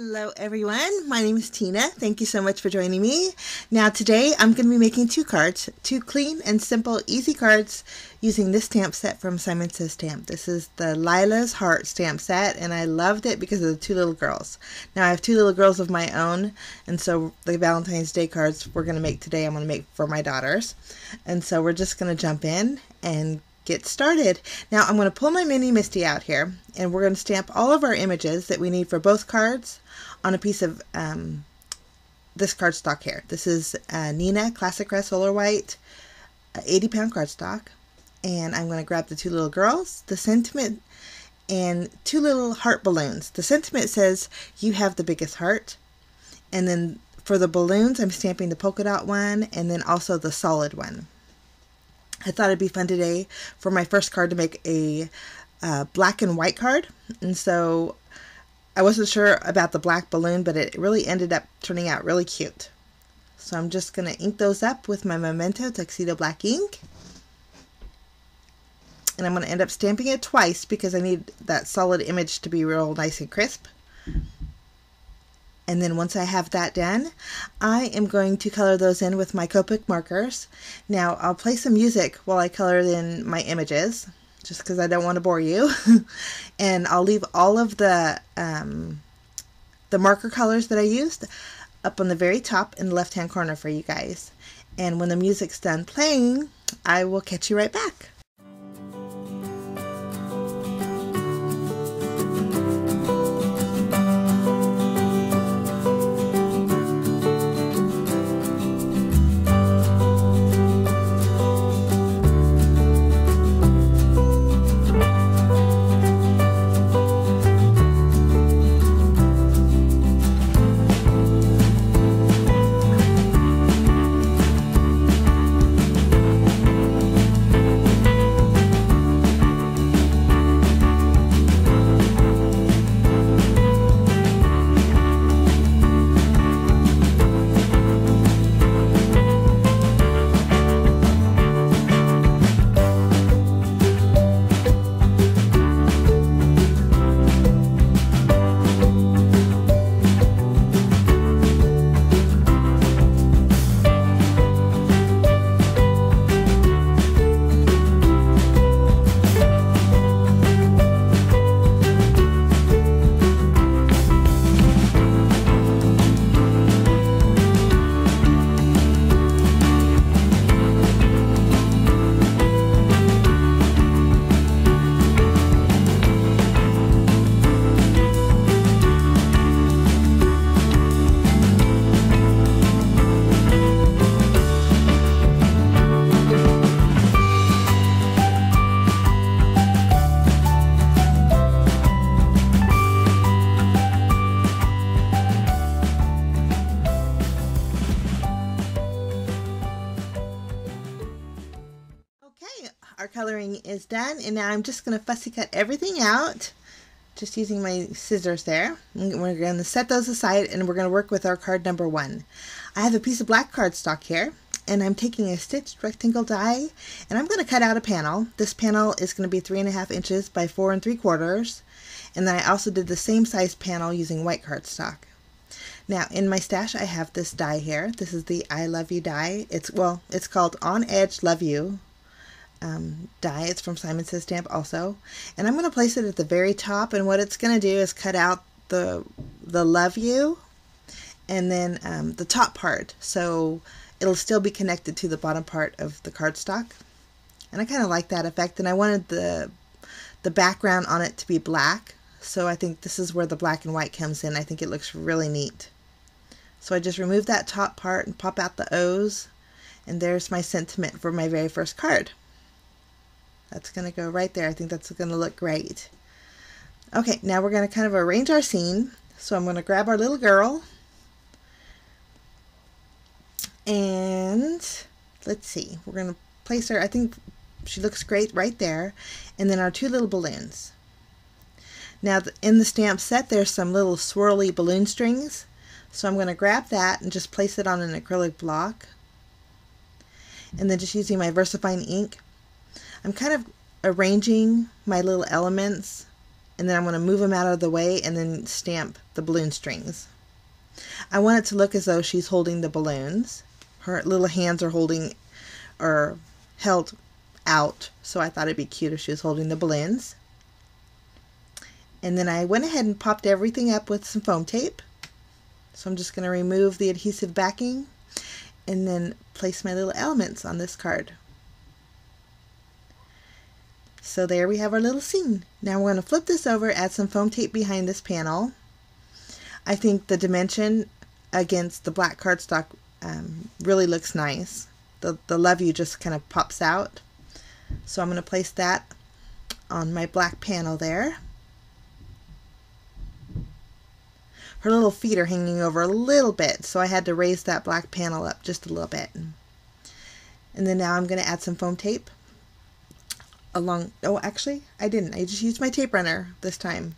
Hello everyone, my name is Tina. Thank you so much for joining me. Now today I'm going to be making two cards, two clean and simple easy cards using this stamp set from Simon Says Stamp. This is the Lila's Heart Stamp Set and I loved it because of the two little girls. Now I have two little girls of my own and so the Valentine's Day cards we're going to make today I'm going to make for my daughters. And so we're just going to jump in and get started. Now I'm going to pull my mini Misty out here and we're going to stamp all of our images that we need for both cards on a piece of this cardstock here. This is Nina Classic Crest Solar White 80-pound cardstock, and I'm going to grab the two little girls, the sentiment, and two little heart balloons. The sentiment says you have the biggest heart, and then for the balloons I'm stamping the polka dot one and then also the solid one. I thought it'd be fun today for my first card to make a black and white card, and so I wasn't sure about the black balloon, but it really ended up turning out really cute. So I'm just going to ink those up with my Memento Tuxedo Black ink, and I'm going to end up stamping it twice because I need that solid image to be real nice and crisp. And then once I have that done, I am going to color those in with my Copic markers. Now I'll play some music while I color in my images, just because I don't want to bore you. And I'll leave all of the marker colors that I used up on the very top in the left-hand corner for you guys. And when the music's done playing, I will catch you right back. Our coloring is done, and now I'm just going to fussy cut everything out, just using my scissors there. And we're going to set those aside, and we're going to work with our card number one. I have a piece of black cardstock here, and I'm taking a stitched rectangle die, and I'm going to cut out a panel. This panel is going to be 3.5 inches by 4 3/4, and then I also did the same size panel using white cardstock. Now in my stash I have this die here. This is the I Love You die. It's called On Edge Love You die. It's from Simon Says Stamp also, and I'm going to place it at the very top, and what it's going to do is cut out the love you and then the top part, so it'll still be connected to the bottom part of the cardstock. And I kind of like that effect, and I wanted the background on it to be black, so I think this is where the black and white comes in. I think it looks really neat. So I just remove that top part and pop out the O's, and there's my sentiment for my very first card. That's going to go right there. I think that's going to look great. Okay, now we're going to kind of arrange our scene. So I'm going to grab our little girl. And let's see. We're going to place her. I think she looks great right there. And then our two little balloons. Now in the stamp set there's some little swirly balloon strings. So I'm going to grab that and just place it on an acrylic block. And then just using my VersaFine ink, I'm kind of arranging my little elements and then I'm going to move them out of the way and then stamp the balloon strings. I want it to look as though she's holding the balloons. Her little hands are holding or held out, so I thought it'd be cute if she was holding the balloons. And then I went ahead and popped everything up with some foam tape. So I'm just going to remove the adhesive backing and then place my little elements on this card. So there we have our little scene. Now we're going to flip this over, add some foam tape behind this panel. I think the dimension against the black cardstock really looks nice. The love you just kind of pops out. So I'm going to place that on my black panel there. Her little feet are hanging over a little bit, so I had to raise that black panel up just a little bit. And then now I'm going to add some foam tape along. Oh, actually, I didn't. I just used my tape runner this time.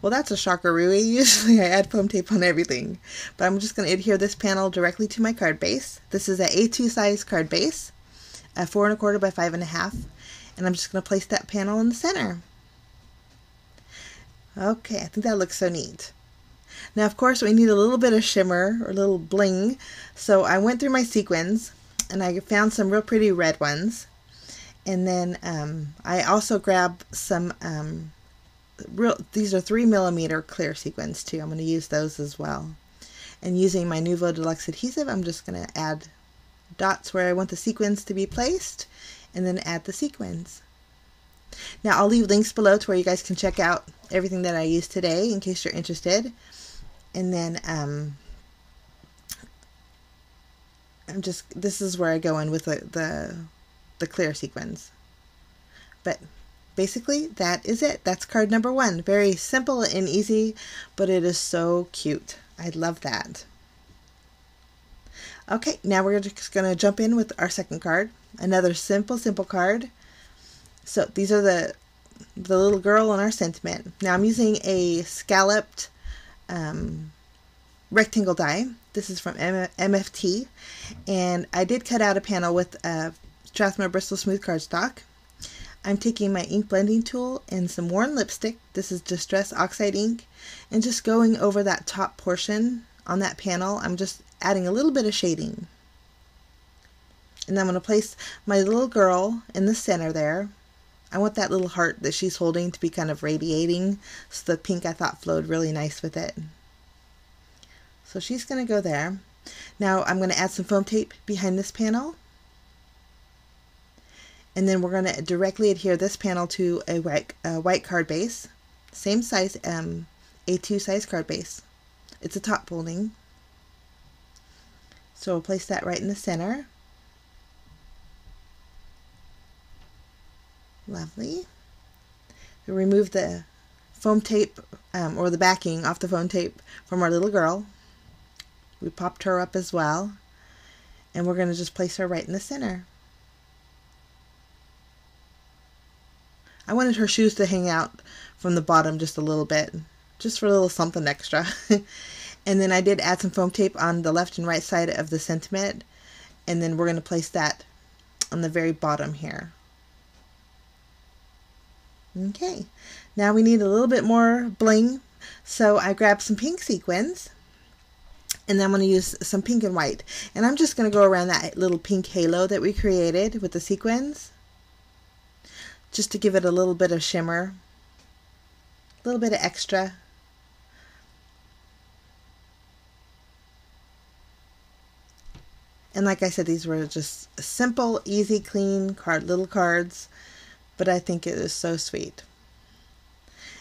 Well, that's a shockeroo. Usually I add foam tape on everything. But I'm just going to adhere this panel directly to my card base. This is an A2 size card base, 4 1/4 by 5 1/2. And I'm just going to place that panel in the center. Okay, I think that looks so neat. Now, of course, we need a little bit of shimmer or a little bling. So I went through my sequins and I found some real pretty red ones. And then I also grabbed some these are 3mm clear sequins too. I'm going to use those as well. And using my Nuvo Deluxe adhesive, I'm just going to add dots where I want the sequins to be placed and then add the sequins. Now, I'll leave links below to where you guys can check out everything that I used today in case you're interested. And then this is where I go in with the clear sequins. But basically, that is it. That's card number one. Very simple and easy, but it is so cute. I love that. Okay, now we're just going to jump in with our second card. Another simple card. So these are the little girl and our sentiment. Now I'm using a scalloped rectangle die. This is from MFT, and I did cut out a panel with Strathmore Bristol Smooth cardstock. I'm taking my ink blending tool and some worn lipstick. This is Distress Oxide ink, and just going over that top portion on that panel. I'm just adding a little bit of shading. And I'm going to place my little girl in the center there. I want that little heart that she's holding to be kind of radiating, so the pink I thought flowed really nice with it. So she's going to go there. Now I'm going to add some foam tape behind this panel. And then we're going to directly adhere this panel to a white card base. Same size, A2 size card base. It's a top folding. So we'll place that right in the center. Lovely. Remove the foam tape or the backing off the foam tape from our little girl. We popped her up as well, and we're going to just place her right in the center. I wanted her shoes to hang out from the bottom just a little bit, just for a little something extra. And then I did add some foam tape on the left and right side of the sentiment, and then we're going to place that on the very bottom here. Okay, now we need a little bit more bling, so I grabbed some pink sequins, and then I'm going to use some pink and white, and I'm just going to go around that little pink halo that we created with the sequins, just to give it a little bit of shimmer, a little bit of extra. And like I said, these were just simple, easy, clean little cards. But I think it is so sweet.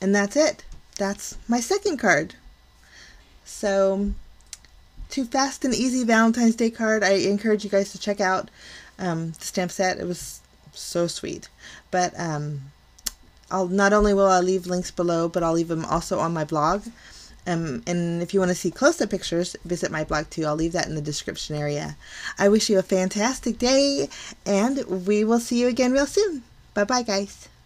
And that's it. That's my second card. So, two fast and easy Valentine's Day card. I encourage you guys to check out the stamp set. It was so sweet. But I'll not only will I leave links below, but I'll leave them also on my blog. And if you want to see close-up pictures, visit my blog too. I'll leave that in the description area. I wish you a fantastic day, and we will see you again real soon. Bye-bye, guys.